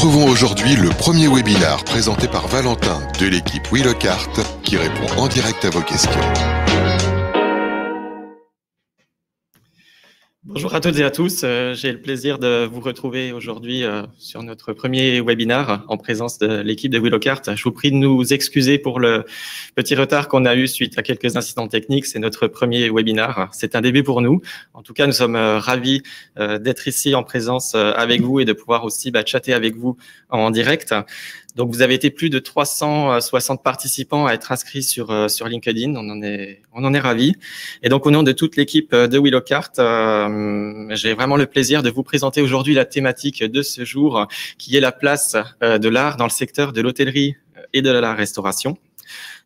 retrouvons aujourd'hui le premier webinar présenté par Valentin de l'équipe WeLocArt qui répond en direct à vos questions. Bonjour à toutes et à tous, j'ai le plaisir de vous retrouver aujourd'hui sur notre premier webinar en présence de l'équipe de WeLocArt. Je vous prie de nous excuser pour le petit retard qu'on a eu suite à quelques incidents techniques. C'est notre premier webinar, c'est un début pour nous. En tout cas, nous sommes ravis d'être ici en présence avec vous et de pouvoir aussi chatter avec vous en direct. Donc, vous avez été plus de 360 participants à être inscrits sur LinkedIn. On en est ravis. Et donc, au nom de toute l'équipe de WeLocArt, j'ai vraiment le plaisir de vous présenter aujourd'hui la thématique de ce jour, qui est la place de l'art dans le secteur de l'hôtellerie et de la restauration.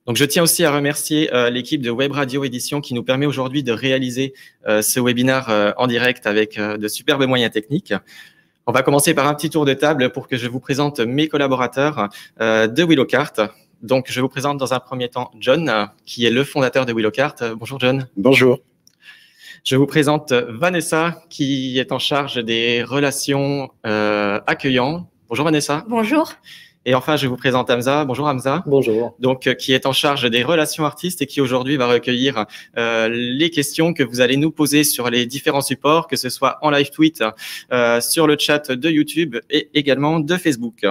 Donc, je tiens aussi à remercier l'équipe de Web Radio Edition qui nous permet aujourd'hui de réaliser ce webinaire en direct avec de superbes moyens techniques. On va commencer par un petit tour de table pour que je vous présente mes collaborateurs de WeLocArt. Donc, je vous présente dans un premier temps John, qui est le fondateur de WeLocArt. Bonjour John. Bonjour. Je vous présente Vanessa, qui est en charge des relations accueillantes. Bonjour Vanessa. Bonjour. Et enfin, je vous présente Hamza. Bonjour Hamza. Bonjour. Donc, qui est en charge des relations artistes et qui aujourd'hui va recueillir les questions que vous allez nous poser sur les différents supports, que ce soit en live tweet, sur le chat de YouTube et également de Facebook.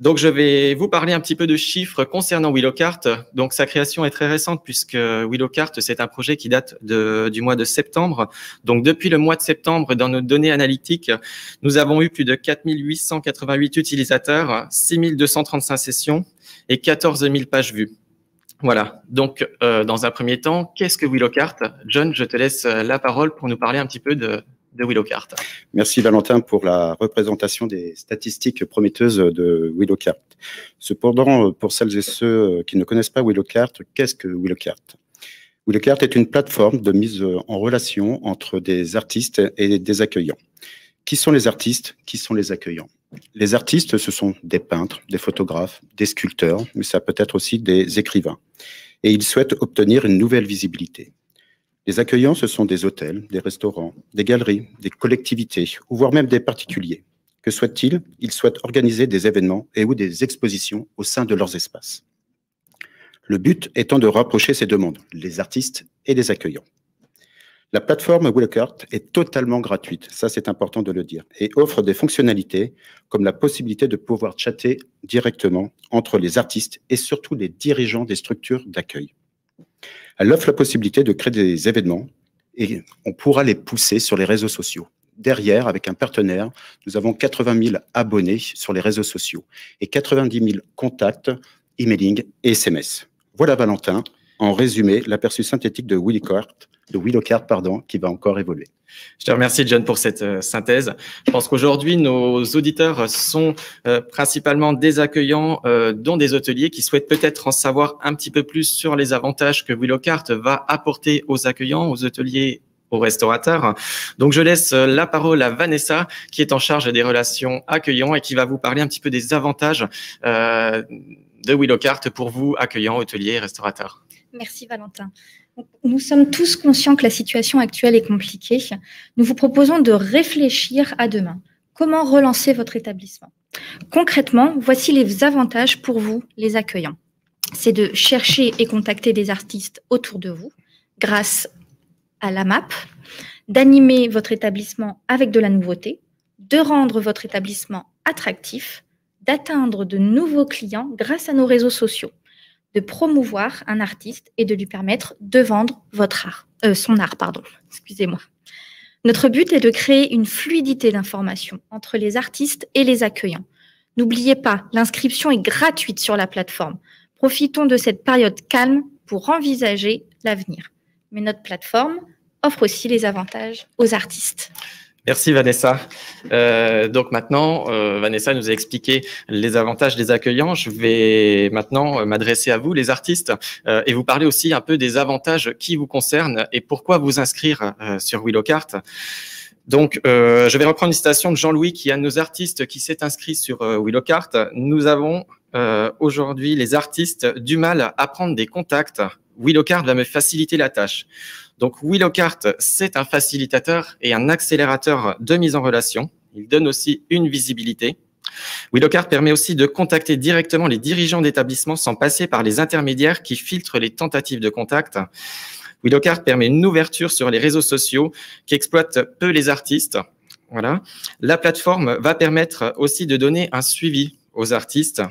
Donc, je vais vous parler un petit peu de chiffres concernant WeLocArt. Donc, sa création est très récente puisque WeLocArt, c'est un projet qui date du mois de septembre. Donc, depuis le mois de septembre, dans nos données analytiques, nous avons eu plus de 4888 utilisateurs, 6235 sessions et 14 000 pages vues. Voilà. Donc, dans un premier temps, qu'est-ce que WeLocArt? John, je te laisse la parole pour nous parler un petit peu de WeLocArt. Merci Valentin pour la représentation des statistiques prometteuses de WeLocArt. Cependant, pour celles et ceux qui ne connaissent pas WeLocArt, qu'est-ce que WeLocArt? WeLocArt est une plateforme de mise en relation entre des artistes et des accueillants. Qui sont les artistes? Qui sont les accueillants? Les artistes, ce sont des peintres, des photographes, des sculpteurs, mais ça peut être aussi des écrivains. Et ils souhaitent obtenir une nouvelle visibilité. Les accueillants, ce sont des hôtels, des restaurants, des galeries, des collectivités, ou voire même des particuliers. Que souhaitent-ils? Ils souhaitent organiser des événements et ou des expositions au sein de leurs espaces. Le but étant de rapprocher ces demandes, les artistes et les accueillants. La plateforme WeLocArt est totalement gratuite, ça c'est important de le dire, et offre des fonctionnalités comme la possibilité de pouvoir chatter directement entre les artistes et surtout les dirigeants des structures d'accueil. Elle offre la possibilité de créer des événements et on pourra les pousser sur les réseaux sociaux. Derrière, avec un partenaire, nous avons 80 000 abonnés sur les réseaux sociaux et 90 000 contacts, emailing et SMS. Voilà Valentin, en résumé, l'aperçu synthétique de WeLocArt, qui va encore évoluer. Je te remercie John pour cette synthèse. Je pense qu'aujourd'hui, nos auditeurs sont principalement des accueillants, dont des hôteliers qui souhaitent peut-être en savoir un petit peu plus sur les avantages que WeLocArt va apporter aux accueillants, aux hôteliers, aux restaurateurs. Donc, je laisse la parole à Vanessa, qui est en charge des relations accueillants et qui va vous parler un petit peu des avantages de WeLocArt pour vous, accueillants, hôteliers, restaurateurs. Merci Valentin. Nous sommes tous conscients que la situation actuelle est compliquée. Nous vous proposons de réfléchir à demain. Comment relancer votre établissement? Concrètement, voici les avantages pour vous, les accueillants. C'est de chercher et contacter des artistes autour de vous grâce à la map, d'animer votre établissement avec de la nouveauté, de rendre votre établissement attractif, d'atteindre de nouveaux clients grâce à nos réseaux sociaux, de promouvoir un artiste et de lui permettre de vendre son art. Excusez-moi. Notre but est de créer une fluidité d'information entre les artistes et les accueillants. N'oubliez pas, l'inscription est gratuite sur la plateforme. Profitons de cette période calme pour envisager l'avenir. Mais notre plateforme offre aussi les avantages aux artistes. Merci Vanessa. Donc maintenant, Vanessa nous a expliqué les avantages des accueillants. Je vais maintenant m'adresser à vous, les artistes, et vous parler aussi un peu des avantages qui vous concernent et pourquoi vous inscrire sur WeLocArt. Donc, je vais reprendre une citation de Jean-Louis, qui est un de nos artistes qui s'est inscrit sur WeLocArt. Nous avons aujourd'hui, les artistes, du mal à prendre des contacts. WeLocArt va me faciliter la tâche. Donc, WeLocArt, c'est un facilitateur et un accélérateur de mise en relation. Il donne aussi une visibilité. WeLocArt permet aussi de contacter directement les dirigeants d'établissements sans passer par les intermédiaires qui filtrent les tentatives de contact. WeLocArt permet une ouverture sur les réseaux sociaux qui exploitent peu les artistes. Voilà. La plateforme va permettre aussi de donner un suivi aux artistes.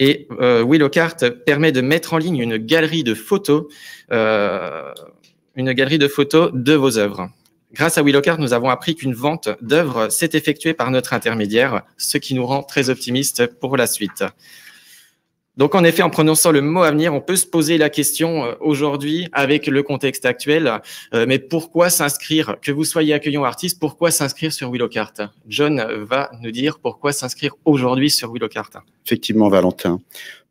Et WeLocArt permet de mettre en ligne une galerie de photos de vos œuvres. Grâce à WeLocArt, nous avons appris qu'une vente d'œuvres s'est effectuée par notre intermédiaire, ce qui nous rend très optimistes pour la suite. Donc, en effet, en prononçant le mot avenir, on peut se poser la question aujourd'hui, avec le contexte actuel, mais pourquoi s'inscrire, que vous soyez accueillant ou artiste, pourquoi s'inscrire sur WeLocArt? John va nous dire pourquoi s'inscrire aujourd'hui sur WeLocArt. Effectivement, Valentin.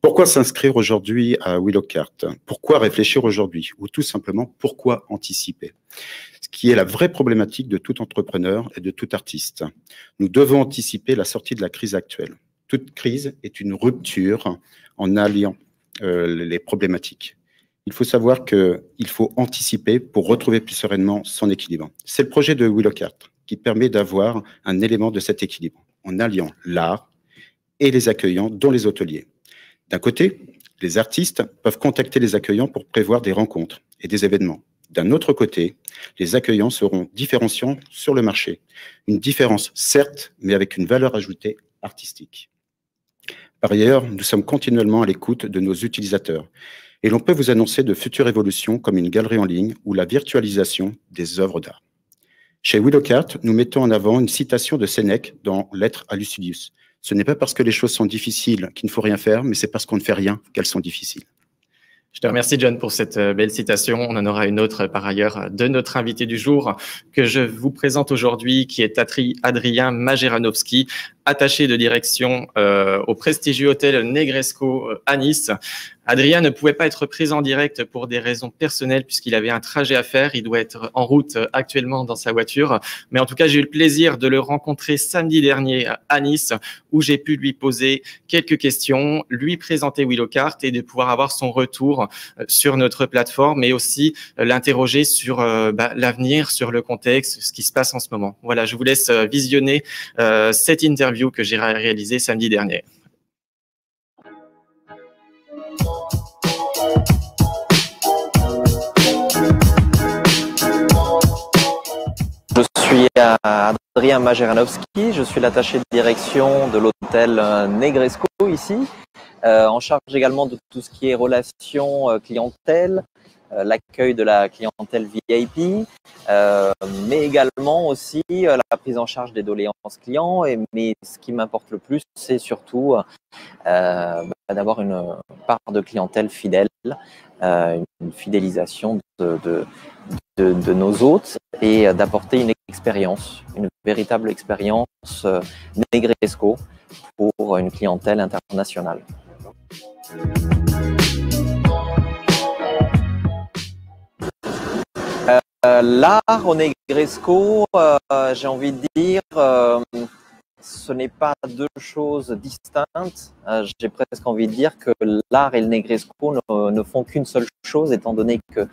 Pourquoi s'inscrire aujourd'hui à WeLocArt? Pourquoi réfléchir aujourd'hui? Ou tout simplement, pourquoi anticiper? Ce qui est la vraie problématique de tout entrepreneur et de tout artiste. Nous devons anticiper la sortie de la crise actuelle. Toute crise est une rupture en alliant les problématiques. Il faut savoir qu'il faut anticiper pour retrouver plus sereinement son équilibre. C'est le projet de WeLocArt qui permet d'avoir un élément de cet équilibre en alliant l'art et les accueillants, dont les hôteliers. D'un côté, les artistes peuvent contacter les accueillants pour prévoir des rencontres et des événements. D'un autre côté, les accueillants seront différenciants sur le marché. Une différence, certes, mais avec une valeur ajoutée artistique. Par ailleurs, nous sommes continuellement à l'écoute de nos utilisateurs et l'on peut vous annoncer de futures évolutions comme une galerie en ligne ou la virtualisation des œuvres d'art. Chez WeLocArt, nous mettons en avant une citation de Sénèque dans Lettre à Lucilius. Ce n'est pas parce que les choses sont difficiles qu'il ne faut rien faire, mais c'est parce qu'on ne fait rien qu'elles sont difficiles. Je te remercie, John, pour cette belle citation. On en aura une autre, par ailleurs, de notre invité du jour que je vous présente aujourd'hui, qui est Adrien Majeranowski, attaché de direction au prestigieux hôtel Negresco à Nice. Adrien ne pouvait pas être présent en direct pour des raisons personnelles puisqu'il avait un trajet à faire. Il doit être en route actuellement dans sa voiture. Mais en tout cas, j'ai eu le plaisir de le rencontrer samedi dernier à Nice où j'ai pu lui poser quelques questions, lui présenter WeLocArt et de pouvoir avoir son retour sur notre plateforme et aussi l'interroger sur l'avenir, sur le contexte, ce qui se passe en ce moment. Voilà, je vous laisse visionner cette interview que j'ai réalisée samedi dernier. Je suis Adrien Majeranowski, je suis l'attaché de direction de l'hôtel Negresco ici, en charge également de tout ce qui est relations clientèle, l'accueil de la clientèle VIP, mais également aussi la prise en charge des doléances clients. Mais ce qui m'importe le plus, c'est surtout d'avoir une part de clientèle fidèle, une fidélisation de nos hôtes et d'apporter une expérience, une véritable expérience Negresco pour une clientèle internationale. L'art au Negresco, j'ai envie de dire, ce n'est pas deux choses distinctes. J'ai presque envie de dire que l'art et le Negresco ne font qu'une seule chose, étant donné que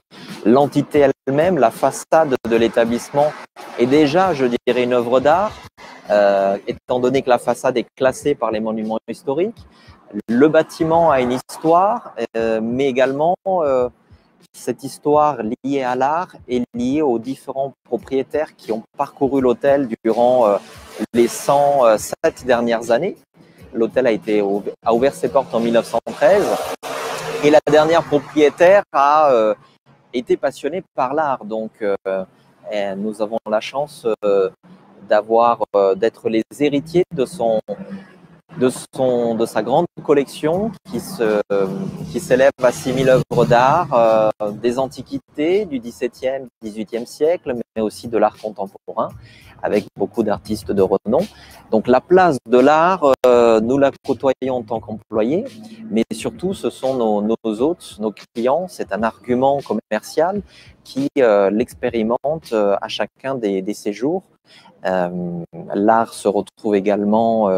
l'entité elle-même, la façade de l'établissement, est déjà, je dirais, une œuvre d'art, étant donné que la façade est classée par les monuments historiques. Le bâtiment a une histoire, mais également cette histoire liée à l'art est liée aux différents propriétaires qui ont parcouru l'hôtel durant les 107 dernières années. L'hôtel a ouvert ses portes en 1913 et la dernière propriétaire a été passionnée par l'art. Donc, nous avons la chance d'être les héritiers de sa grande collection qui s'élève à 6000 œuvres d'art, des antiquités du XVIIe, XVIIIe siècle, mais aussi de l'art contemporain, avec beaucoup d'artistes de renom. Donc la place de l'art, nous la côtoyons en tant qu'employés, mais surtout ce sont nos hôtes, nos clients. C'est un argument commercial qui l'expérimente à chacun des séjours. L'art se retrouve également...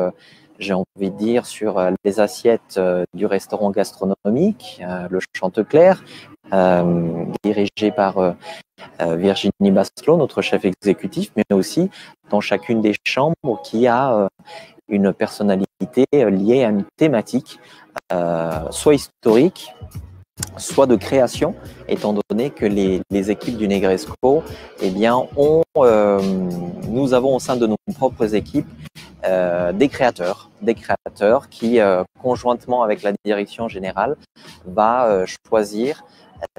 j'ai envie de dire, sur les assiettes du restaurant gastronomique, le Chanteclerc, dirigé par Virginie Baslo, notre chef exécutif, mais aussi dans chacune des chambres qui a une personnalité liée à une thématique, soit historique, soit de création, étant donné que les équipes du Negresco, eh bien, nous avons au sein de nos propres équipes des créateurs qui, conjointement avec la direction générale, va choisir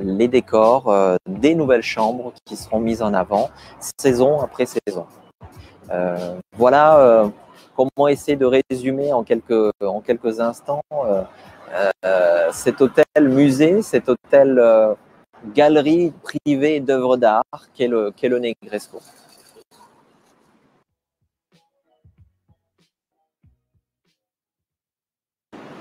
les décors des nouvelles chambres qui seront mises en avant saison après saison. Voilà comment essayer de résumer en quelques instants cet hôtel musée, cet hôtel galerie privée d'œuvres d'art qu'est le Negresco.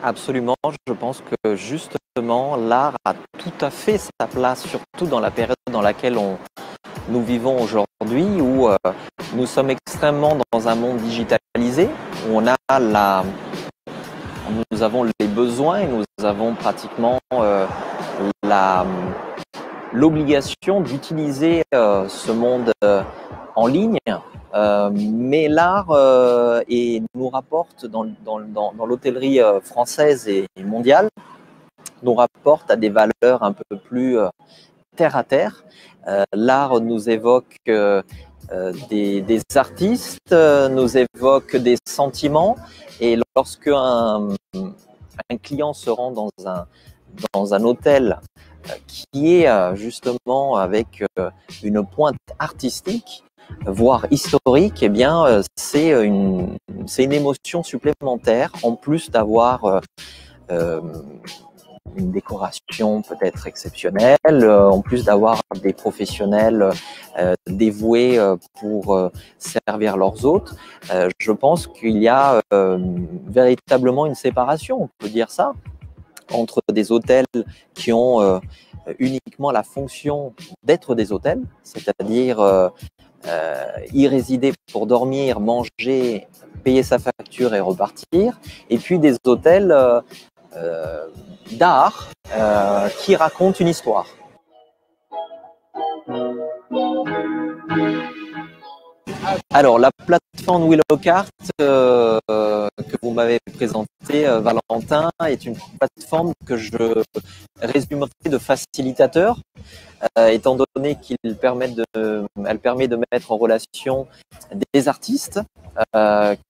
Absolument, je pense que justement l'art a tout à fait sa place, surtout dans la période dans laquelle nous vivons aujourd'hui, où nous sommes extrêmement dans un monde digitalisé, où nous avons les besoins et nous avons pratiquement l'obligation d'utiliser ce monde en ligne. Mais l'art nous rapporte dans l'hôtellerie française et mondiale, nous rapporte à des valeurs un peu plus terre à terre. L'art nous évoque des artistes, nous évoque des sentiments, et lorsque un client se rend dans un hôtel qui est justement avec une pointe artistique, voire historique, eh bien, c'est une émotion supplémentaire, en plus d'avoir une décoration peut-être exceptionnelle, en plus d'avoir des professionnels dévoués pour servir leurs hôtes. Je pense qu'il y a véritablement une séparation, on peut dire ça, entre des hôtels qui ont uniquement la fonction d'être des hôtels, c'est-à-dire y résider pour dormir, manger, payer sa facture et repartir, et puis des hôtels d'art qui racontent une histoire. Alors, la plateforme WeLocArt que vous m'avez présentée, Valentin, est une plateforme que je résumerai de facilitateur, étant donné qu'elle permet de mettre en relation des artistes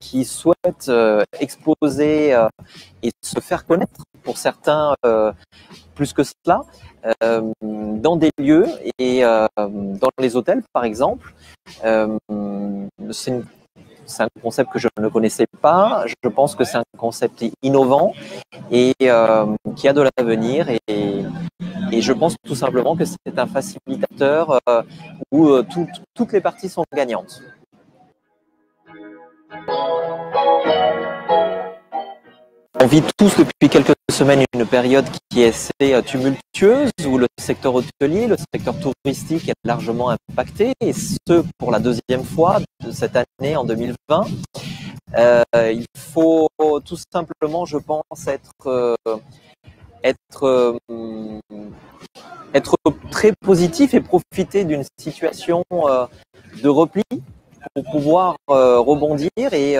qui souhaitent exposer et se faire connaître, pour certains plus que cela, dans des lieux et dans les hôtels par exemple. C'est un concept que je ne connaissais pas, je pense que c'est un concept innovant et qui a de l'avenir, et je pense tout simplement que c'est un facilitateur où toutes les parties sont gagnantes. On vit tous depuis quelques semaines une période qui est assez tumultueuse, où le secteur hôtelier, le secteur touristique est largement impacté, et ce pour la deuxième fois de cette année en 2020. Il faut tout simplement, je pense, être très positif et profiter d'une situation de repli pour pouvoir rebondir et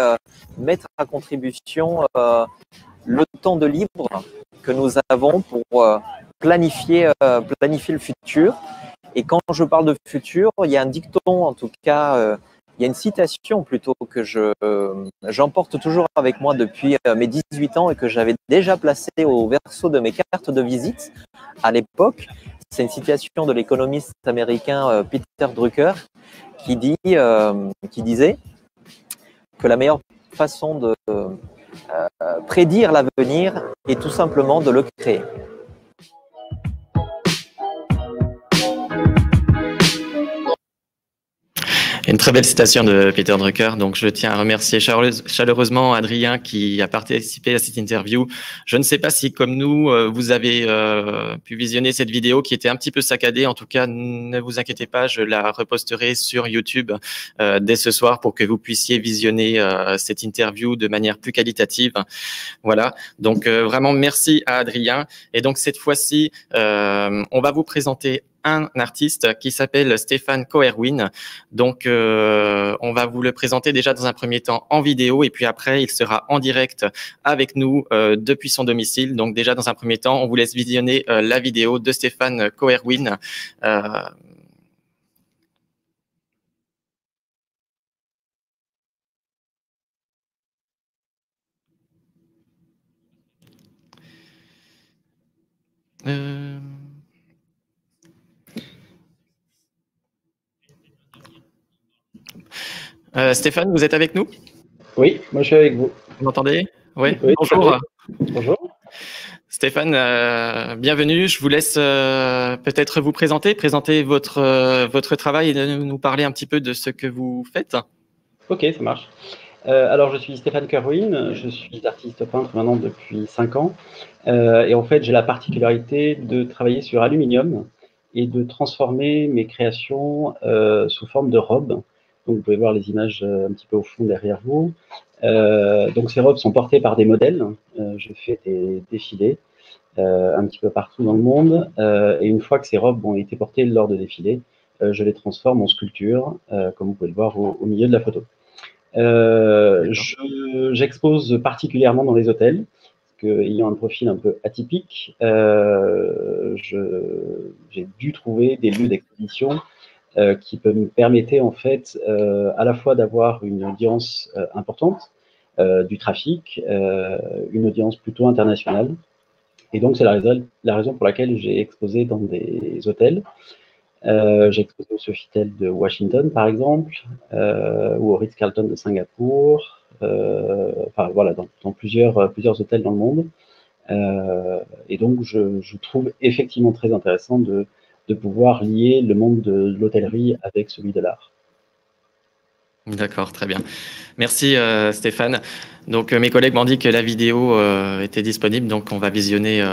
mettre à contribution le temps de libre que nous avons pour planifier le futur. Et quand je parle de futur, il y a un dicton, en tout cas, il y a une citation plutôt que j'emporte toujours avec moi depuis mes 18 ans et que j'avais déjà placée au verso de mes cartes de visite à l'époque. C'est une citation de l'économiste américain Peter Drucker qui disait que la meilleure façon de prédire l'avenir et tout simplement de le créer. Une très belle citation de Peter Drucker, donc je tiens à remercier chaleureusement Adrien qui a participé à cette interview. Je ne sais pas si, comme nous, vous avez pu visionner cette vidéo qui était un petit peu saccadée. En tout cas, ne vous inquiétez pas, je la reposterai sur YouTube dès ce soir pour que vous puissiez visionner cette interview de manière plus qualitative. Voilà, donc vraiment merci à Adrien. Et donc cette fois-ci, on va vous présenter un artiste qui s'appelle Stéphane Cœurin. Donc, on va vous le présenter déjà dans un premier temps en vidéo et puis après, il sera en direct avec nous depuis son domicile. Donc, déjà dans un premier temps, on vous laisse visionner la vidéo de Stéphane Cœurin. Stéphane, vous êtes avec nous? Oui, moi je suis avec vous. Vous m'entendez? Oui, oui, bonjour. Bonjour. Stéphane, bienvenue. Je vous laisse peut-être vous présenter votre travail et nous parler un petit peu de ce que vous faites. Ok, ça marche. Alors, je suis Stéphane Cœurin, je suis artiste peintre maintenant depuis 5 ans. Et en fait, j'ai la particularité de travailler sur aluminium et de transformer mes créations sous forme de robes. Donc, vous pouvez voir les images un petit peu au fond derrière vous. Donc, ces robes sont portées par des modèles. Je fais des défilés un petit peu partout dans le monde. Et une fois que ces robes ont été portées lors de défilés, je les transforme en sculptures, comme vous pouvez le voir au milieu de la photo. J'expose particulièrement dans les hôtels, parce que, ayant un profil un peu atypique, j'ai dû trouver des lieux d'exposition qui peut me permettre en fait à la fois d'avoir une audience importante, du trafic, une audience plutôt internationale. Et donc, c'est la raison pour laquelle j'ai exposé dans des hôtels. J'ai exposé au Sofitel de Washington, par exemple, ou au Ritz-Carlton de Singapour, enfin voilà, dans plusieurs hôtels dans le monde. Et donc, je trouve effectivement très intéressant de pouvoir lier le monde de l'hôtellerie avec celui de l'art. D'accord, très bien. Merci Stéphane. Donc mes collègues m'ont dit que la vidéo était disponible, donc on va visionner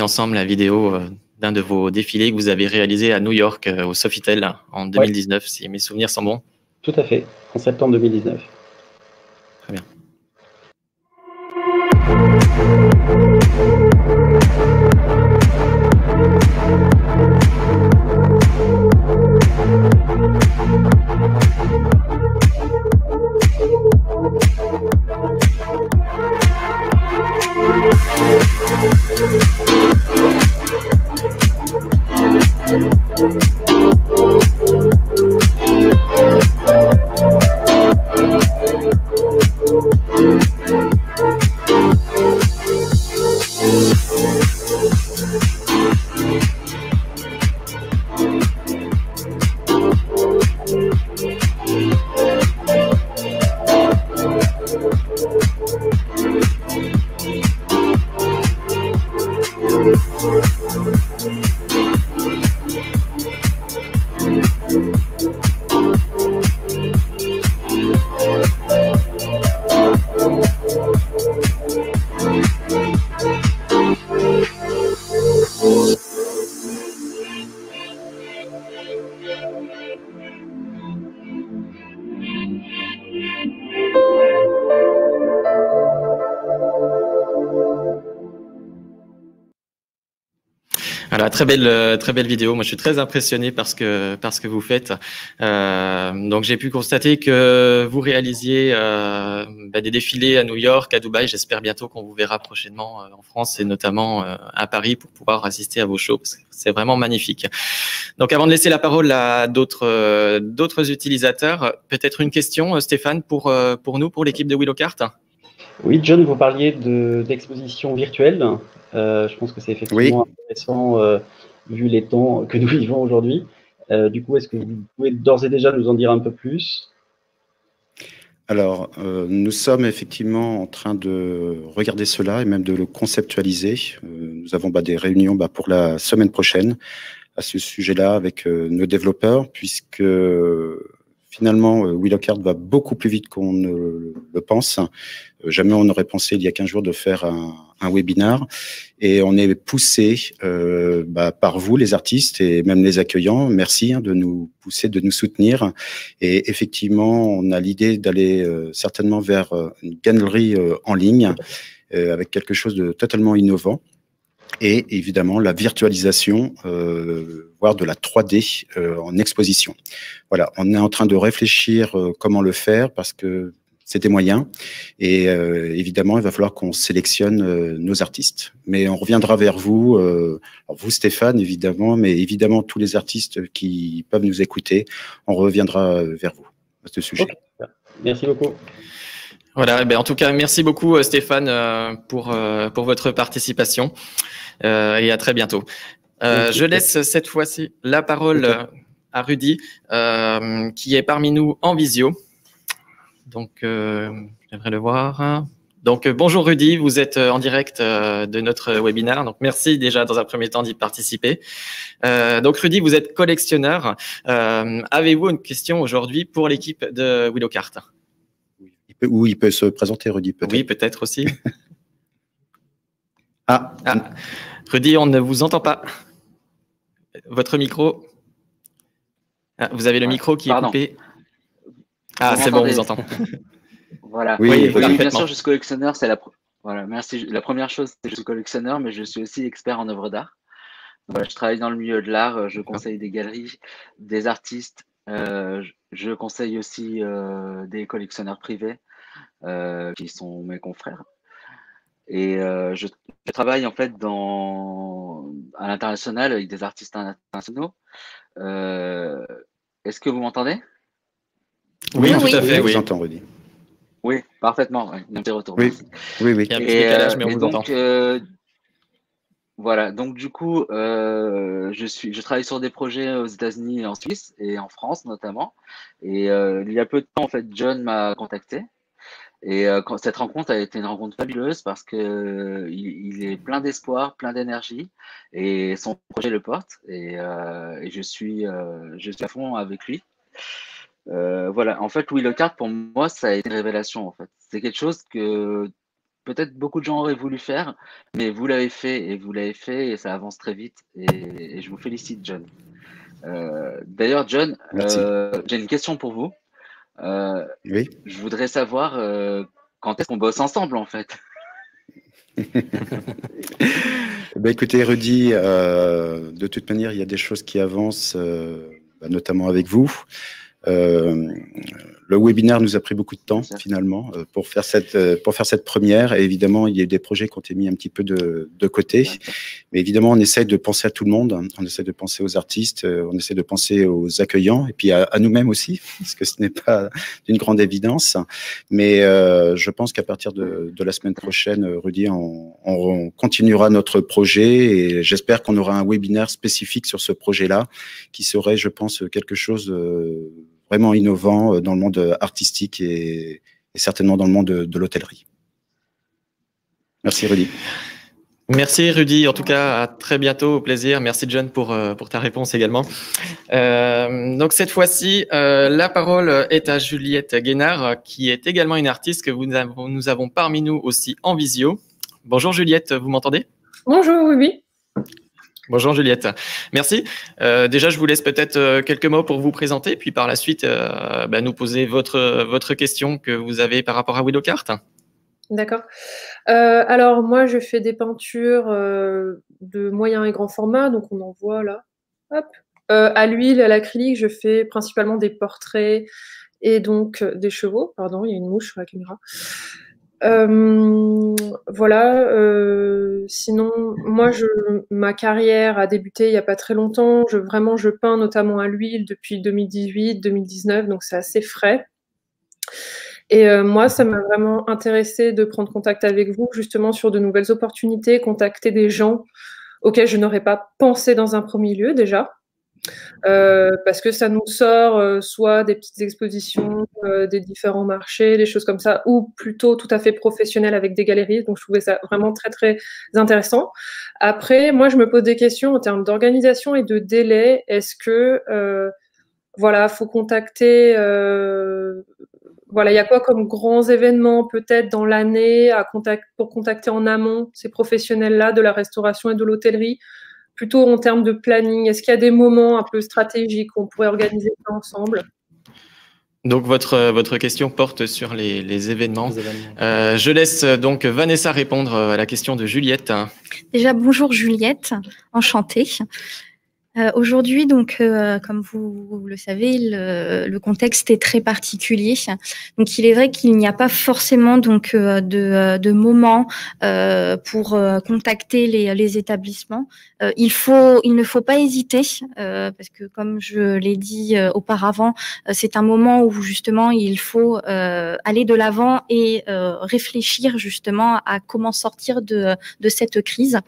ensemble la vidéo d'un de vos défilés que vous avez réalisé à New York au Sofitel en 2019, ouais, si mes souvenirs sont bons. Tout à fait, en septembre 2019. Très bien. Voilà, très belle vidéo. Moi, je suis très impressionné par ce que vous faites. Donc, j'ai pu constater que vous réalisiez des défilés à New York, à Dubaï. J'espère bientôt qu'on vous verra prochainement en France et notamment à Paris pour pouvoir assister à vos shows. C'est vraiment magnifique. Donc, avant de laisser la parole à d'autres utilisateurs, peut-être une question, Stéphane, pour nous, pour l'équipe de WeLocArt. Oui, John, vous parliez d'exposition virtuelle. Je pense que c'est effectivement intéressant vu les temps que nous vivons aujourd'hui. Du coup, est-ce que vous pouvez d'ores et déjà nous en dire un peu plus? Alors, nous sommes effectivement en train de regarder cela et même de le conceptualiser. Nous avons des réunions pour la semaine prochaine à ce sujet-là avec nos développeurs, puisque finalement, WeLocArt va beaucoup plus vite qu'on ne le pense. Jamais on n'aurait pensé il y a 15 jours de faire un webinar. Et on est poussé par vous, les artistes, et même les accueillants. Merci de nous pousser, de nous soutenir. Et effectivement, on a l'idée d'aller certainement vers une galerie en ligne avec quelque chose de totalement innovant. et évidemment la virtualisation, voire de la 3D en exposition. Voilà, on est en train de réfléchir comment le faire parce que c'est des moyens et évidemment, il va falloir qu'on sélectionne nos artistes. Mais on reviendra vers vous, vous Stéphane évidemment, mais évidemment tous les artistes qui peuvent nous écouter, on reviendra vers vous à ce sujet. Okay. Merci beaucoup. Voilà, ben en tout cas, merci beaucoup Stéphane pour votre participation et à très bientôt. Okay. Je laisse cette fois-ci la parole à Rudy qui est parmi nous en visio. Donc, j'aimerais le voir. Donc, bonjour Rudy, vous êtes en direct de notre webinaire. Donc, merci déjà dans un premier temps d'y participer. Donc, Rudy, vous êtes collectionneur. Avez-vous une question aujourd'hui pour l'équipe de WeLocArt? Oui, il peut se présenter, Rudy, peut-être. Oui, peut-être aussi. Ah, Rudy, on ne vous entend pas. Votre micro. Ah, vous avez le micro qui est coupé. Ah, c'est bon, on vous entend. Voilà. Oui, bien sûr, je suis collectionneur. Voilà, merci. La première chose, c'est que je suis collectionneur, mais je suis aussi expert en œuvres d'art. Voilà, je travaille dans le milieu de l'art. Je conseille des galeries, des artistes. Je conseille aussi des collectionneurs privés qui sont mes confrères. Et je travaille en fait à l'international avec des artistes internationaux. Est-ce que vous m'entendez? Oui, tout à fait. Oui, je vous entends, Rudy. Oui, parfaitement. Oui. Il y a un petit décalage, mais on vous entend. Voilà, donc du coup, je travaille sur des projets aux États-Unis et en Suisse et en France notamment. Et il y a peu de temps, en fait, John m'a contacté. Et cette rencontre a été une rencontre fabuleuse parce que il est plein d'espoir, plein d'énergie et son projet le porte. Et je suis à fond avec lui. Voilà, en fait, WeLocArt, pour moi, ça a été une révélation. En fait, c'est quelque chose que peut-être beaucoup de gens auraient voulu faire, mais vous l'avez fait et ça avance très vite. Et je vous félicite, John. D'ailleurs, John, j'ai une question pour vous. Oui. Je voudrais savoir quand est-ce qu'on bosse ensemble, en fait. Ben, écoutez, Rudy, de toute manière, il y a des choses qui avancent, notamment avec vous. Le webinaire nous a pris beaucoup de temps finalement pour faire cette première, et évidemment il y a eu des projets qui ont été mis un petit peu de côté, mais évidemment on essaie de penser à tout le monde, on essaie de penser aux artistes, on essaie de penser aux accueillants et puis à nous-mêmes aussi, parce que ce n'est pas d'une grande évidence, mais je pense qu'à partir de la semaine prochaine, Rudy, on continuera notre projet et j'espère qu'on aura un webinaire spécifique sur ce projet-là qui serait, je pense, quelque chose vraiment innovant dans le monde artistique et certainement dans le monde de l'hôtellerie. Merci Rudy. Merci Rudy, en tout cas à très bientôt, au plaisir. Merci John pour ta réponse également. Donc cette fois-ci, la parole est à Juliette Guénard, qui est également une artiste que nous avons parmi nous aussi en visio. Bonjour Juliette, vous m'entendez? Bonjour, oui. Bonjour Juliette, merci. Déjà, je vous laisse peut-être quelques mots pour vous présenter, puis par la suite, nous poser votre question que vous avez par rapport à WeLocArt. D'accord. Alors, moi, je fais des peintures de moyen et grand format, donc on en voit là. Hop. À l'huile, à l'acrylique, je fais principalement des portraits et donc des chevaux. Pardon, il y a une mouche sur la caméra. Voilà, sinon, moi, ma carrière a débuté il n'y a pas très longtemps. Je peins notamment à l'huile depuis 2018-2019, donc c'est assez frais. Et moi, ça m'a vraiment intéressé de prendre contact avec vous, justement, sur de nouvelles opportunités, contacter des gens auxquels je n'aurais pas pensé dans un premier lieu, déjà. Parce que ça nous sort soit des petites expositions, des différents marchés, des choses comme ça, ou plutôt tout à fait professionnel avec des galeries. Donc, je trouvais ça vraiment très, très intéressant. Après, moi, je me pose des questions en termes d'organisation et de délai. Est-ce que, voilà, faut contacter... Voilà, il y a quoi comme grands événements peut-être dans l'année pour contacter en amont ces professionnels-là de la restauration et de l'hôtellerie ? Plutôt en termes de planning, est-ce qu'il y a des moments un peu stratégiques où on pourrait organiser ça ensemble? Donc votre question porte sur les événements. Je laisse donc Vanessa répondre à la question de Juliette. Déjà bonjour Juliette, enchantée. Aujourd'hui, donc, comme vous le savez, le contexte est très particulier. Donc, il est vrai qu'il n'y a pas forcément donc de moment pour contacter les établissements. Il ne faut pas hésiter parce que, comme je l'ai dit auparavant, c'est un moment où justement il faut aller de l'avant et réfléchir justement à comment sortir de cette crise.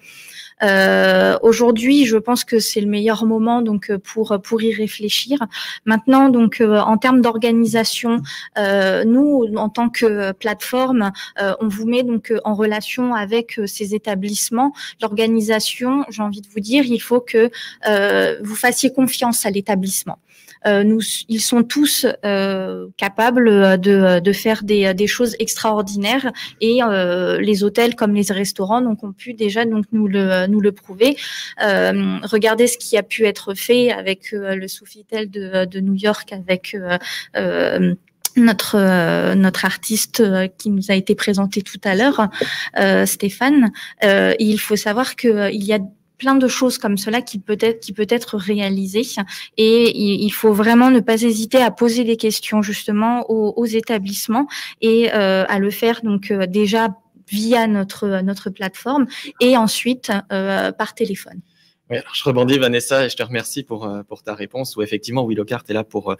Aujourd'hui, je pense que c'est le meilleur moment donc pour y réfléchir. Maintenant, donc en termes d'organisation, nous en tant que plateforme, on vous met donc en relation avec ces établissements. L'organisation, j'ai envie de vous dire, il faut que vous fassiez confiance à l'établissement. Ils sont tous capables de faire des choses extraordinaires et les hôtels comme les restaurants donc, ont pu déjà donc, nous le prouver. Regardez ce qui a pu être fait avec le Sofitel de New York, avec notre artiste qui nous a été présenté tout à l'heure, Stéphane. Il faut savoir qu'il y a plein de choses comme cela qui peut être réalisée et il faut vraiment ne pas hésiter à poser des questions justement aux établissements et à le faire donc déjà via notre plateforme et ensuite par téléphone. Oui, alors je rebondis Vanessa et je te remercie pour ta réponse où effectivement WeLocArt est là pour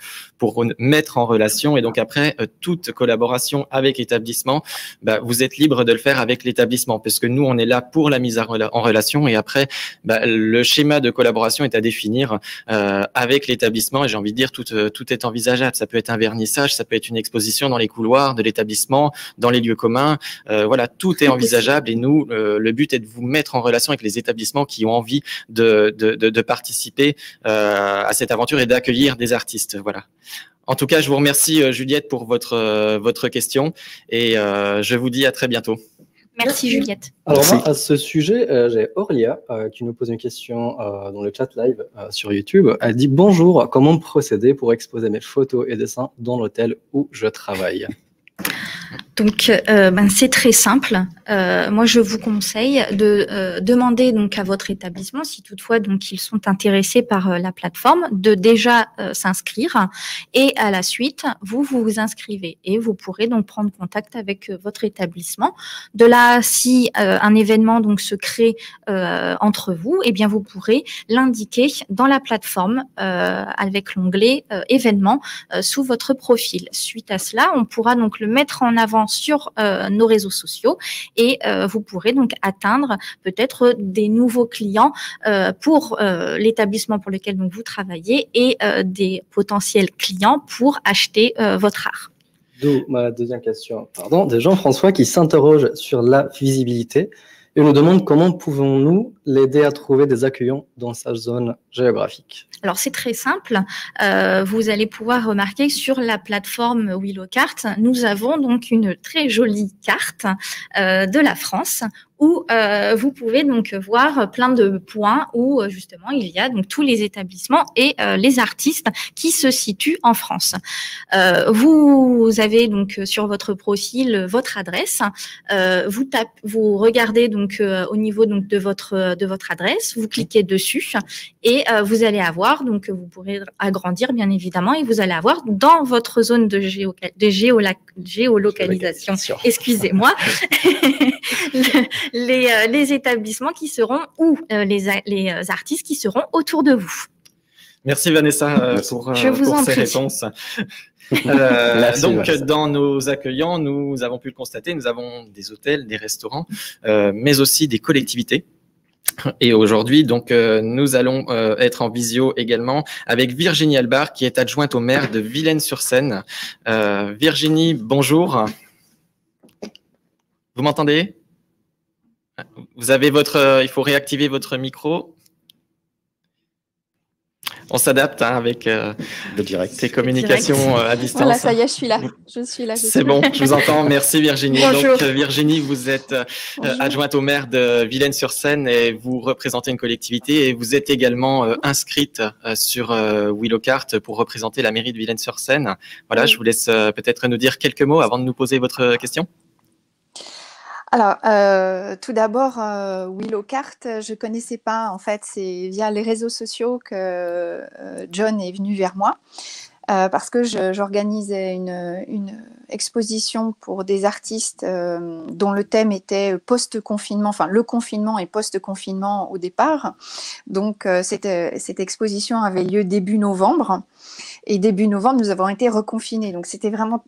mettre en relation et donc après toute collaboration avec établissement, bah, vous êtes libre de le faire avec l'établissement parce que nous on est là pour la mise en relation et après bah, le schéma de collaboration est à définir avec l'établissement et j'ai envie de dire tout est envisageable, ça peut être un vernissage, ça peut être une exposition dans les couloirs de l'établissement, dans les lieux communs, voilà tout est envisageable et nous le but est de vous mettre en relation avec les établissements qui ont envie de participer à cette aventure et d'accueillir des artistes. Voilà. En tout cas, je vous remercie Juliette pour votre question et je vous dis à très bientôt. Merci Juliette. Alors moi, à ce sujet, j'ai Aurélia qui nous pose une question dans le chat live sur YouTube. Elle dit « Bonjour, comment procéder pour exposer mes photos et dessins dans l'hôtel où je travaille ?» Donc, ben, c'est très simple. Moi, je vous conseille de demander donc à votre établissement, si toutefois donc ils sont intéressés par la plateforme, de déjà s'inscrire. Et à la suite, vous inscrivez et vous pourrez donc prendre contact avec votre établissement. De là, si un événement donc se crée entre vous, eh bien vous pourrez l'indiquer dans la plateforme avec l'onglet événements sous votre profil. Suite à cela, on pourra donc le mettre en avant sur nos réseaux sociaux et vous pourrez donc atteindre peut-être des nouveaux clients pour l'établissement pour lequel donc, vous travaillez et des potentiels clients pour acheter votre art. D'où ma deuxième question, pardon, de Jean-François qui s'interroge sur la visibilité et nous demande comment pouvons-nous l'aider à trouver des accueillants dans sa zone géographique. Alors, c'est très simple. Vous allez pouvoir remarquer sur la plateforme WeLocArt, nous avons donc une très jolie carte de la France où vous pouvez donc voir plein de points où justement il y a donc tous les établissements et les artistes qui se situent en France. Vous avez donc sur votre profil votre adresse. Vous regardez donc au niveau donc de votre adresse, vous cliquez dessus et vous allez avoir donc vous pourrez agrandir bien évidemment et vous allez avoir dans votre zone de géolocalisation. Excusez-moi. Les établissements qui seront ou les artistes qui seront autour de vous. Merci Vanessa pour ces réponses. Donc dans nos accueillants, nous avons pu le constater, nous avons des hôtels, des restaurants, mais aussi des collectivités. Et aujourd'hui, donc, nous allons être en visio également avec Virginie Albar, qui est adjointe au maire de Vilaine-sur Seine. Virginie, bonjour. Vous m'entendez ? Vous avez il faut réactiver votre micro. on s'adapte hein, avec ces communications à distance. Voilà, ça y est, je suis là. C'est bon, je vous entends. Merci Virginie. Bonjour. Donc Virginie, vous êtes adjointe au maire de Vilaine-sur-Seine et vous représentez une collectivité et vous êtes également inscrite sur WeLocArt pour représenter la mairie de Vilaine-sur-Seine. Voilà, oui. Je vous laisse peut-être nous dire quelques mots avant de nous poser votre question. Alors, tout d'abord, WeLocArt, je ne connaissais pas. En fait, c'est via les réseaux sociaux que John est venu vers moi parce que j'organisais une exposition pour des artistes dont le thème était post-confinement, enfin le confinement et post-confinement au départ. Donc, cette exposition avait lieu début novembre. Et début novembre, nous avons été reconfinés. Donc, c'était vraiment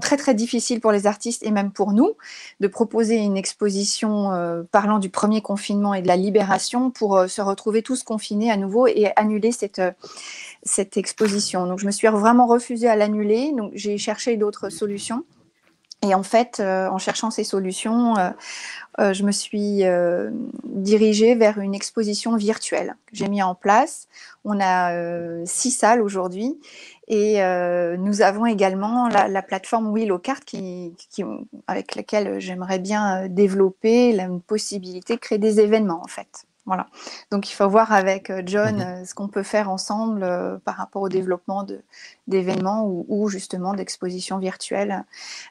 très, très difficile pour les artistes et même pour nous de proposer une exposition parlant du premier confinement et de la libération pour se retrouver tous confinés à nouveau et annuler cette exposition. Donc, je me suis vraiment refusée à l'annuler. Donc, j'ai cherché d'autres solutions. Et en fait, en cherchant ces solutions, je me suis dirigée vers une exposition virtuelle que j'ai mise en place. On a 6 salles aujourd'hui et nous avons également la plateforme WeLocArt avec laquelle j'aimerais bien développer la possibilité de créer des événements en fait. Voilà. Donc, il faut voir avec John ce qu'on peut faire ensemble par rapport au développement d'événements ou justement d'expositions virtuelles.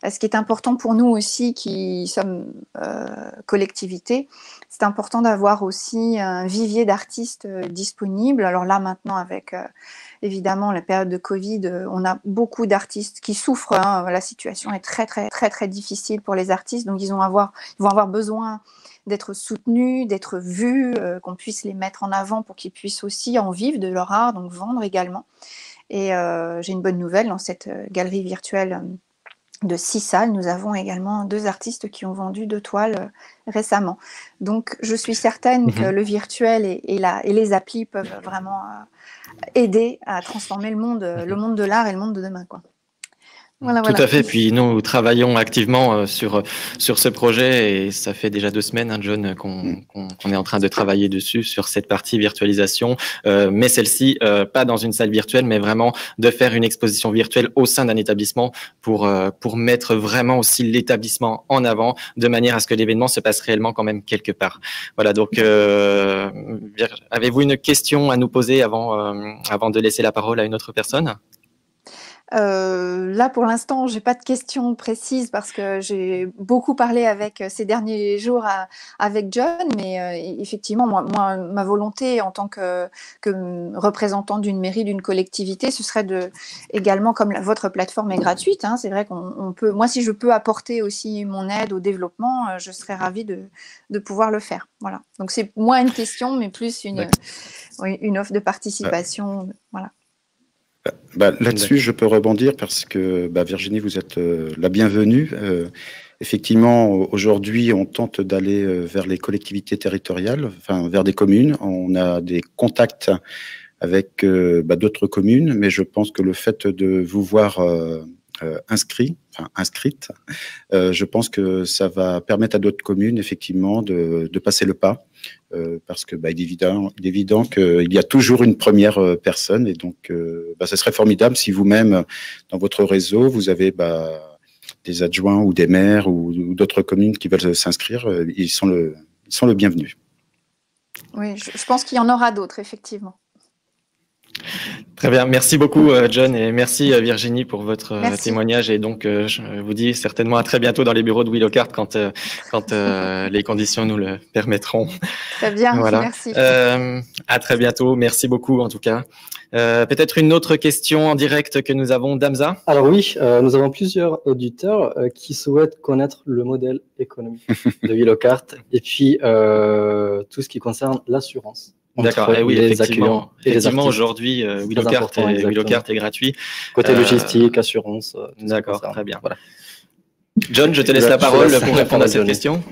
Ce qui est important pour nous aussi, qui sommes collectivité, c'est important d'avoir aussi un vivier d'artistes disponibles. Alors là, maintenant, avec évidemment la période de Covid, on a beaucoup d'artistes qui souffrent. Hein. La situation est très, très, très, très difficile pour les artistes. Donc, ils vont avoir besoin d'être soutenus, d'être vus, qu'on puisse les mettre en avant pour qu'ils puissent aussi en vivre de leur art, donc vendre également. Et j'ai une bonne nouvelle, dans cette galerie virtuelle de 6 salles, nous avons également 2 artistes qui ont vendu 2 toiles récemment. Donc je suis certaine que le virtuel et les applis peuvent vraiment aider à transformer le monde de l'art et le monde de demain, quoi. Voilà, tout à fait. Puis nous travaillons activement sur ce projet et ça fait déjà 2 semaines, hein, John, qu'on est en train de travailler dessus sur cette partie virtualisation. Mais celle-ci, pas dans une salle virtuelle, mais vraiment de faire une exposition virtuelle au sein d'un établissement pour mettre vraiment aussi l'établissement en avant, de manière à ce que l'événement se passe réellement quand même quelque part. Voilà. Donc, avez-vous une question à nous poser avant de laisser la parole à une autre personne ? Là, pour l'instant, j'ai pas de questions précises parce que j'ai beaucoup parlé ces derniers jours avec John, mais effectivement, moi, ma volonté en tant que représentant d'une mairie, d'une collectivité, ce serait également, comme votre plateforme est gratuite, hein, c'est vrai qu'on peut, moi, si je peux apporter aussi mon aide au développement, je serais ravie de pouvoir le faire. Voilà. Donc, c'est moins une question, mais plus une offre de participation. Voilà. Là-dessus, je peux rebondir parce que Virginie, vous êtes la bienvenue. Effectivement, aujourd'hui, on tente d'aller vers les collectivités territoriales, enfin vers des communes. On a des contacts avec d'autres communes, mais je pense que le fait de vous voir inscrite, je pense que ça va permettre à d'autres communes, effectivement, de passer le pas. Parce que il est évident qu'il y a toujours une première personne et donc ce serait formidable si vous-même dans votre réseau vous avez des adjoints ou des maires ou d'autres communes qui veulent s'inscrire, ils sont le bienvenu. Oui, je pense qu'il y en aura d'autres effectivement. Très bien, merci beaucoup John et merci Virginie pour votre témoignage et donc je vous dis certainement à très bientôt dans les bureaux de WeLocArt quand les conditions nous le permettront. Très bien, voilà. Merci. À très bientôt, merci beaucoup en tout cas. Peut-être une autre question en direct que nous avons d'Hamza. Alors oui, nous avons plusieurs auditeurs qui souhaitent connaître le modèle économique de WeLocArt et puis tout ce qui concerne l'assurance. D'accord, oui, effectivement aujourd'hui, WeLocArt est gratuit. Côté logistique, assurance. D'accord, très bien. Voilà. John, je te laisse la parole pour répondre à cette question.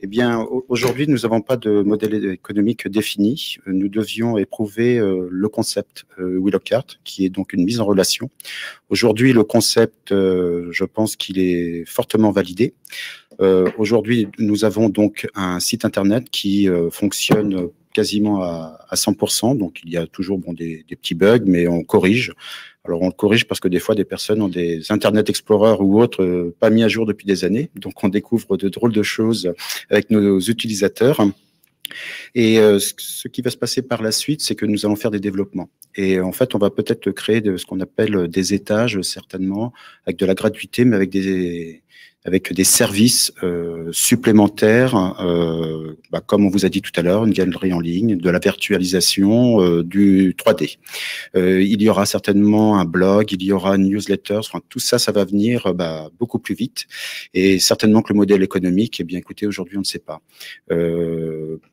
Eh bien, aujourd'hui, nous n'avons pas de modèle économique défini. Nous devions éprouver le concept WeLocArt, qui est donc une mise en relation. Aujourd'hui, le concept, je pense qu'il est fortement validé. Aujourd'hui, nous avons donc un site internet qui fonctionne quasiment à 100%. Donc, il y a toujours bon, des petits bugs, mais on corrige. Alors, on le corrige parce que des fois, des personnes ont des Internet Explorer ou autres pas mis à jour depuis des années. Donc, on découvre de drôles de choses avec nos utilisateurs. Et ce qui va se passer par la suite, c'est que nous allons faire des développements. Et en fait, on va peut-être créer ce qu'on appelle des étages, certainement, avec de la gratuité, mais avec des services supplémentaires, comme on vous a dit tout à l'heure, une galerie en ligne, de la virtualisation, du 3D. Il y aura certainement un blog, il y aura une newsletter, enfin, tout ça, ça va venir beaucoup plus vite. Et certainement que le modèle économique, eh bien, écoutez, aujourd'hui, on ne sait pas.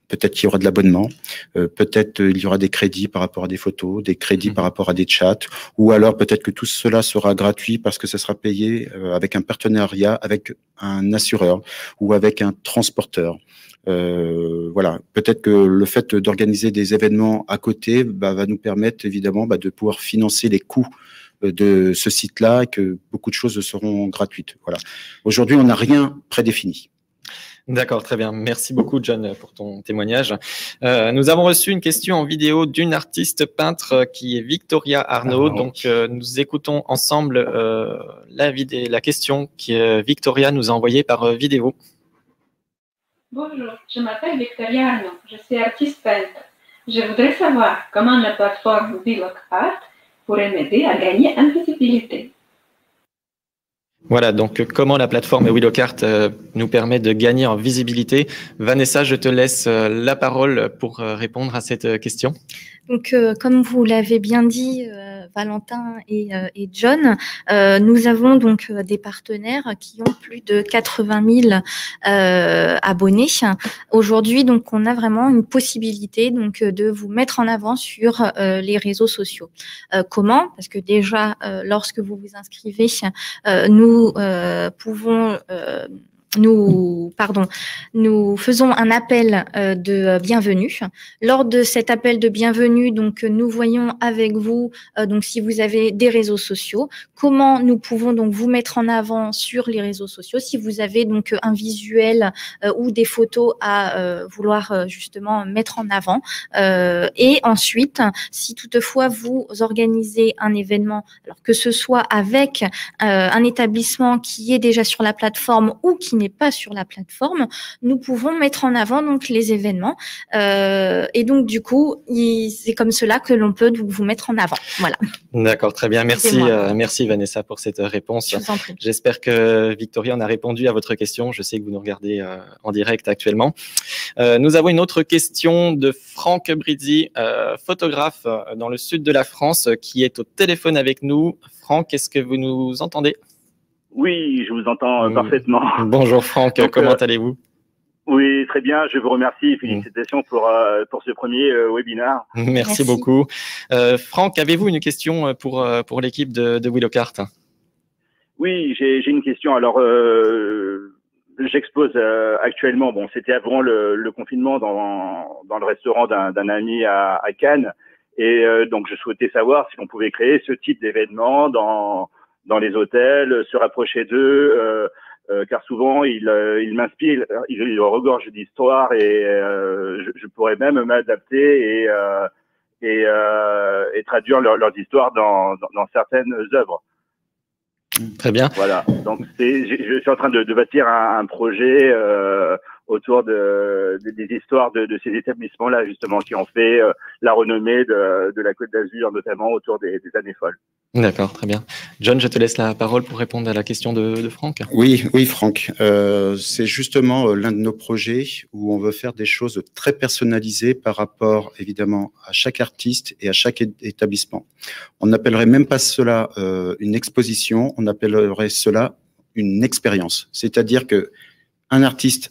Peut-être qu'il y aura de l'abonnement, peut-être il y aura des crédits par rapport à des photos, des crédits par rapport à des chats, ou alors peut-être que tout cela sera gratuit parce que ça sera payé avec un partenariat, avec un assureur ou avec un transporteur. Voilà, peut-être que le fait d'organiser des événements à côté va nous permettre évidemment de pouvoir financer les coûts de ce site-là et que beaucoup de choses seront gratuites. Voilà. Aujourd'hui, on n'a rien prédéfini. D'accord, très bien. Merci beaucoup, John, pour ton témoignage. Nous avons reçu une question en vidéo d'une artiste peintre qui est Victoria Arnaud. Donc, nous écoutons ensemble la question que Victoria nous a envoyée par vidéo. Bonjour, je m'appelle Victoria Arnaud. Je suis artiste peintre. Je voudrais savoir comment la plateforme WeLocArt pourrait m'aider à gagner en visibilité. Voilà, donc comment la plateforme WeLocArt nous permet de gagner en visibilité. Vanessa, je te laisse la parole pour répondre à cette question. Donc, comme vous l'avez bien dit, Valentin et John, nous avons donc des partenaires qui ont plus de 80 000 abonnés. Aujourd'hui, donc, on a vraiment une possibilité donc de vous mettre en avant sur les réseaux sociaux. Comment? Parce que déjà, lorsque vous vous inscrivez, nous faisons un appel de bienvenue. Lors de cet appel de bienvenue, donc nous voyons avec vous, donc si vous avez des réseaux sociaux, comment nous pouvons donc vous mettre en avant sur les réseaux sociaux. Si vous avez donc un visuel ou des photos à vouloir justement mettre en avant, et ensuite, si toutefois vous organisez un événement, alors que ce soit avec un établissement qui est déjà sur la plateforme ou qui n'est pas sur la plateforme, nous pouvons mettre en avant donc les événements et donc du coup c'est comme cela que l'on peut vous mettre en avant. Voilà. D'accord, très bien. Merci, merci Vanessa pour cette réponse. Je vous en prie. J'espère que Victoria, on a répondu à votre question. Je sais que vous nous regardez en direct actuellement. Nous avons une autre question de Franck Bridzi, photographe dans le sud de la France, qui est au téléphone avec nous. Franck, est-ce que vous nous entendez? Oui, je vous entends parfaitement. Bonjour Franck, donc, comment allez-vous? Oui, très bien, je vous remercie. Félicitations pour ce premier webinaire. Merci beaucoup. Franck, avez-vous une question pour l'équipe de WeLocArt? Oui, j'ai une question. Alors, j'expose actuellement, bon, c'était avant le confinement dans le restaurant d'un ami à Cannes. Et donc, je souhaitais savoir si on pouvait créer ce type d'événement dans les hôtels, se rapprocher d'eux, car souvent ils m'inspirent, ils regorgent d'histoires et je pourrais même m'adapter et traduire leurs histoires dans certaines œuvres. Très bien. Voilà. Donc je suis en train de bâtir un projet autour des histoires de ces établissements-là justement qui ont fait la renommée de la Côte d'Azur, notamment autour des années folles. D'accord, très bien. John, je te laisse la parole pour répondre à la question de Franck. Oui, Franck. C'est justement l'un de nos projets où on veut faire des choses très personnalisées par rapport, évidemment, à chaque artiste et à chaque établissement. On n'appellerait même pas cela une exposition, on appellerait cela une expérience. C'est-à-dire que un artiste,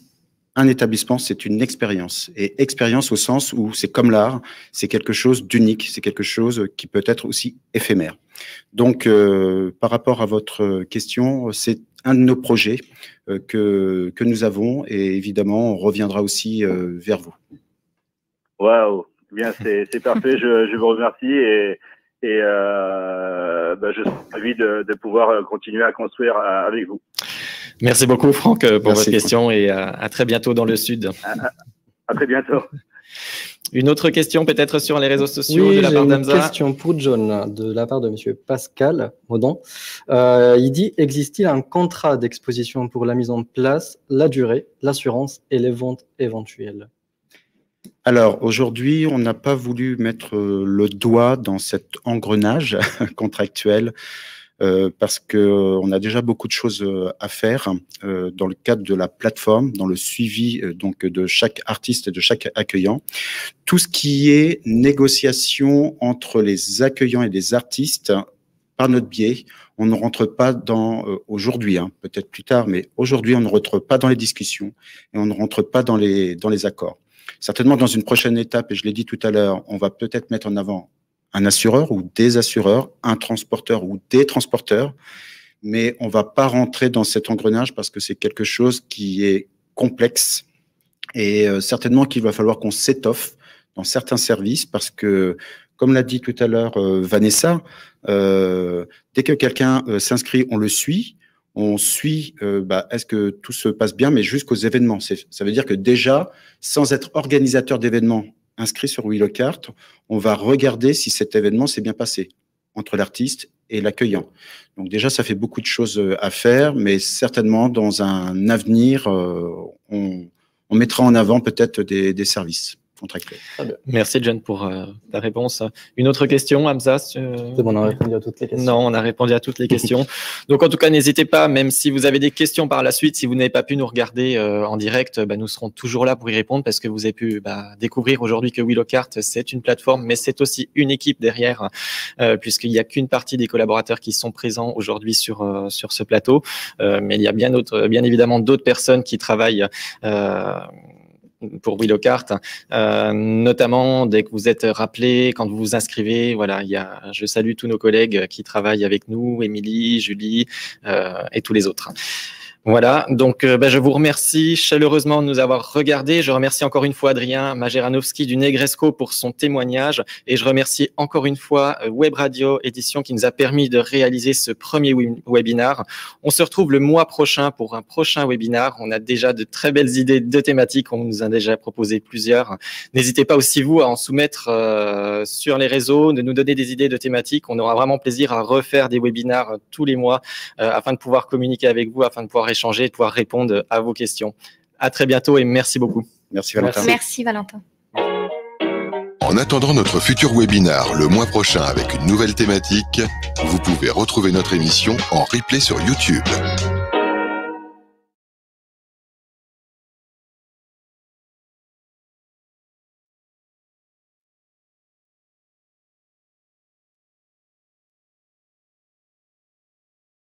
un établissement, c'est une expérience. Et expérience au sens où c'est comme l'art, c'est quelque chose d'unique, c'est quelque chose qui peut être aussi éphémère. Donc, par rapport à votre question, c'est un de nos projets que nous avons et évidemment, on reviendra aussi vers vous. Waouh, bien, c'est parfait, je vous remercie et je suis ravi de pouvoir continuer à construire avec vous. Merci beaucoup, Franck, pour votre question et à très bientôt dans le Sud. À très bientôt. Une autre question peut-être sur les réseaux sociaux de la part d'Hamza. Une question pour John de la part de monsieur Pascal Rodin. Il dit, existe-t-il un contrat d'exposition pour la mise en place, la durée, l'assurance et les ventes éventuelles? Alors, aujourd'hui, on n'a pas voulu mettre le doigt dans cet engrenage contractuel parce qu'on a déjà beaucoup de choses à faire dans le cadre de la plateforme, dans le suivi donc, de chaque artiste et de chaque accueillant. Tout ce qui est négociation entre les accueillants et les artistes, par notre biais, on ne rentre pas dans, aujourd'hui, hein, peut-être plus tard, mais aujourd'hui, on ne rentre pas dans les discussions et on ne rentre pas dans les accords. Certainement, dans une prochaine étape, et je l'ai dit tout à l'heure, on va peut-être mettre en avant un assureur ou des assureurs, un transporteur ou des transporteurs, mais on ne va pas rentrer dans cet engrenage parce que c'est quelque chose qui est complexe et certainement qu'il va falloir qu'on s'étoffe dans certains services parce que, comme l'a dit tout à l'heure Vanessa, dès que quelqu'un s'inscrit, on le suit. On suit, est-ce que tout se passe bien, mais jusqu'aux événements. Ça veut dire que déjà, sans être organisateur d'événements inscrit sur WeLocArt, on va regarder si cet événement s'est bien passé entre l'artiste et l'accueillant. Donc déjà, ça fait beaucoup de choses à faire, mais certainement, dans un avenir, on mettra en avant peut-être des services contractuels. Merci, John, pour ta réponse. Une autre question, Hamza? C'est bon, on a répondu à toutes les questions. Non, on a répondu à toutes les questions. Donc, en tout cas, n'hésitez pas, même si vous avez des questions par la suite, si vous n'avez pas pu nous regarder en direct, nous serons toujours là pour y répondre parce que vous avez pu découvrir aujourd'hui que WeLocArt, c'est une plateforme, mais c'est aussi une équipe derrière puisqu'il n'y a qu'une partie des collaborateurs qui sont présents aujourd'hui sur ce plateau. Mais il y a bien évidemment d'autres personnes qui travaillent pour WeLocArt, notamment dès que vous êtes rappelé, quand vous vous inscrivez, voilà, je salue tous nos collègues qui travaillent avec nous, Émilie, Julie et tous les autres. Voilà, donc je vous remercie chaleureusement de nous avoir regardés. Je remercie encore une fois Adrien Majeranowski du Negresco pour son témoignage et je remercie encore une fois Web Radio Edition qui nous a permis de réaliser ce premier webinar. On se retrouve le mois prochain pour un prochain webinar. On a déjà de très belles idées de thématiques, on nous a déjà proposé plusieurs. N'hésitez pas aussi vous à en soumettre sur les réseaux, de nous donner des idées de thématiques. On aura vraiment plaisir à refaire des webinars tous les mois afin de pouvoir communiquer avec vous, afin de pouvoir échanger et pouvoir répondre à vos questions. À très bientôt et merci beaucoup. Merci Valentin. Merci Valentin. En attendant notre futur webinar le mois prochain avec une nouvelle thématique, vous pouvez retrouver notre émission en replay sur YouTube.